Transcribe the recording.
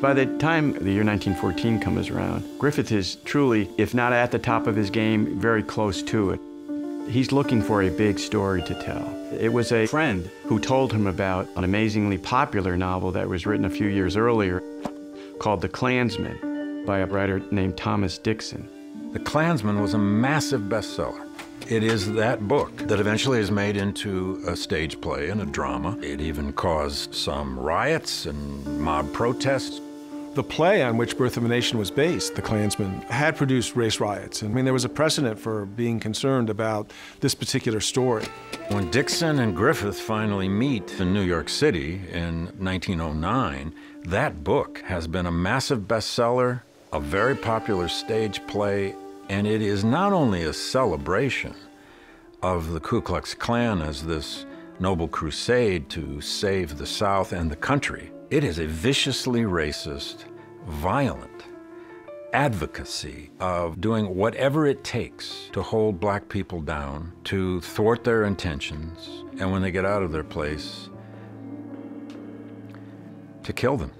By the time the year 1914 comes around, Griffith is truly, if not at the top of his game, very close to it. He's looking for a big story to tell. It was a friend who told him about an amazingly popular novel that was written a few years earlier called The Clansman by a writer named Thomas Dixon. The Clansman was a massive bestseller. It is that book that eventually is made into a stage play and a drama. It even caused some riots and mob protests. The play on which Birth of a Nation was based, The Klansman, had produced race riots. I mean, there was a precedent for being concerned about this particular story. When Dixon and Griffith finally meet in New York City in 1909, that book has been a massive bestseller, a very popular stage play, and it is not only a celebration of the Ku Klux Klan as this noble crusade to save the South and the country, it is a viciously racist, violent advocacy of doing whatever it takes to hold black people down, to thwart their intentions, and when they get out of their place, to kill them.